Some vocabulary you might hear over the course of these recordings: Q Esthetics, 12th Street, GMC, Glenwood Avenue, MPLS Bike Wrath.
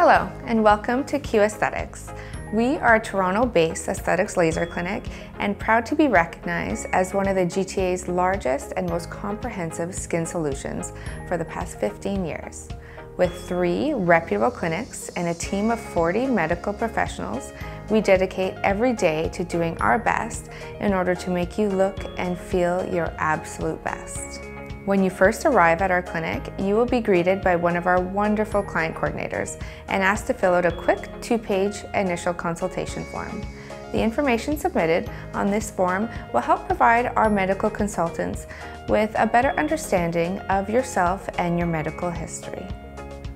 Hello and welcome to Q Esthetics. We are a Toronto-based aesthetics laser clinic and proud to be recognized as one of the GTA's largest and most comprehensive skin solutions for the past 15 years. With 3 reputable clinics and a team of 40 medical professionals, we dedicate every day to doing our best in order to make you look and feel your absolute best. When you first arrive at our clinic, you will be greeted by one of our wonderful client coordinators and asked to fill out a quick 2-page initial consultation form. The information submitted on this form will help provide our medical consultants with a better understanding of yourself and your medical history.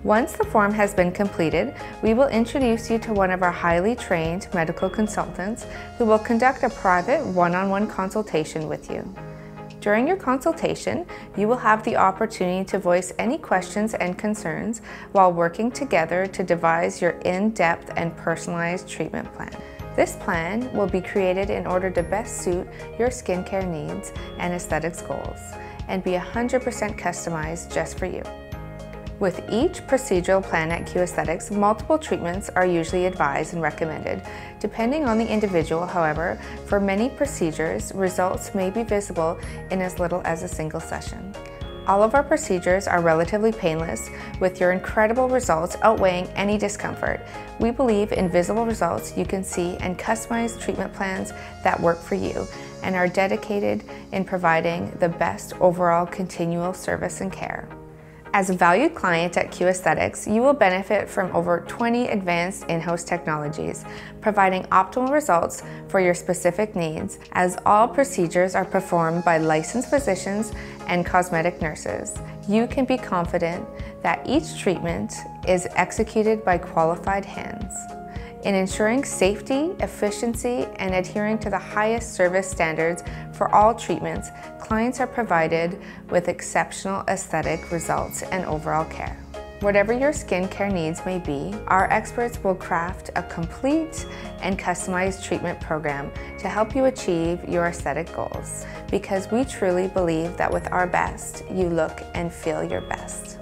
Once the form has been completed, we will introduce you to one of our highly trained medical consultants who will conduct a private one-on-one consultation with you. During your consultation, you will have the opportunity to voice any questions and concerns while working together to devise your in-depth and personalized treatment plan. This plan will be created in order to best suit your skincare needs and aesthetics goals and be 100% customized just for you. With each procedural plan at Q Esthetics, multiple treatments are usually advised and recommended. Depending on the individual, however, for many procedures, results may be visible in as little as a single session. All of our procedures are relatively painless, with your incredible results outweighing any discomfort. We believe in visible results you can see and customized treatment plans that work for you, and are dedicated in providing the best overall continual service and care. As a valued client at Q Esthetics, you will benefit from over 20 advanced in-house technologies, providing optimal results for your specific needs, as all procedures are performed by licensed physicians and cosmetic nurses. You can be confident that each treatment is executed by qualified hands. In ensuring safety, efficiency, and adhering to the highest service standards for all treatments, clients are provided with exceptional aesthetic results and overall care. Whatever your skincare needs may be, our experts will craft a complete and customized treatment program to help you achieve your aesthetic goals, because we truly believe that with our best, you look and feel your best.